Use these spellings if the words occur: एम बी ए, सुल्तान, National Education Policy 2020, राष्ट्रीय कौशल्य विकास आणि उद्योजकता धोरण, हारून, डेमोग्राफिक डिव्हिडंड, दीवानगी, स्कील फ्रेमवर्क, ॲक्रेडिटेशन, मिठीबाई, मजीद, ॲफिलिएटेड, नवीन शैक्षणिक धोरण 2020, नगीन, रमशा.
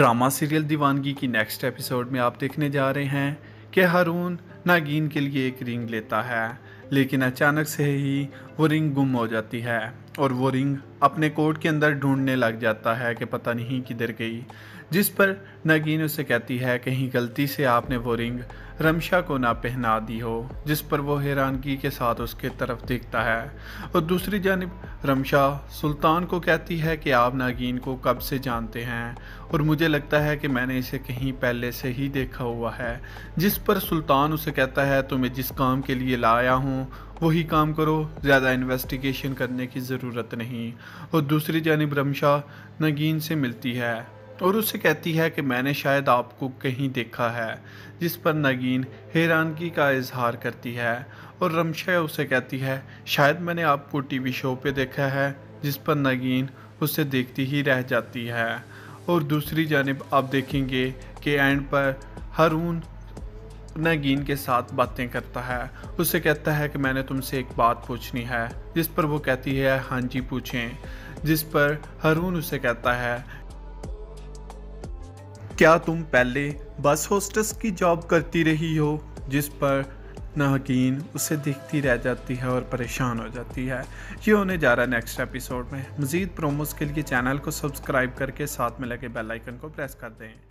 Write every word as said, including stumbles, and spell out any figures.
Drama serial दीवानगी की next episode में आप देखने जा रहे हैं कि हारून नगीन के लिए एक रिंग लेता है, लेकिन अचानक से ही वो रिंग गुम हो जाती है और वो रिंग अपने कोट के अंदर ढूंढने लग जाता है कि पता नहीं किधर गई। जिस पर नगीन उसे कहती है कहीं गलती से आपने वो रिंग रमशा को ना पहना दी हो, जिस पर वो हैरानगी के साथ उसके तरफ देखता है। और दूसरी जानिब रमशा सुल्तान को कहती है कि आप नगीन को कब से जानते हैं और मुझे लगता है कि मैंने इसे कहीं पहले से ही देखा हुआ है। जिस पर सुल्तान उसे कहता है तुम्हें जिस काम के लिए लाया हूँ वही काम करो, ज़्यादा इन्वेस्टिगेशन करने की ज़रूरत नहीं। और दूसरी जानिब रमशा नगीन से मिलती है और उससे कहती है कि मैंने शायद आपको कहीं देखा है, जिस पर नगीन हैरानगी का इजहार करती है। और रमशा उसे कहती है शायद मैंने आपको टीवी शो पे देखा है, जिस पर नगीन उसे देखती ही रह जाती है। और दूसरी जानिब आप देखेंगे कि एंड पर हारून नगीन के साथ बातें करता है, उससे कहता है कि मैंने तुमसे एक बात पूछनी है, जिस पर वो कहती है हाँ जी पूछें। जिस पर हारून उसे कहता है क्या तुम पहले बस होस्टेस की जॉब करती रही हो, जिस पर नगीन उसे देखती रह जाती है और परेशान हो जाती है। ये होने जा रहा है नेक्स्ट एपिसोड में। मजीद प्रोमोज़ के लिए चैनल को सब्सक्राइब करके साथ में लगे बेल आइकन को प्रेस कर दें।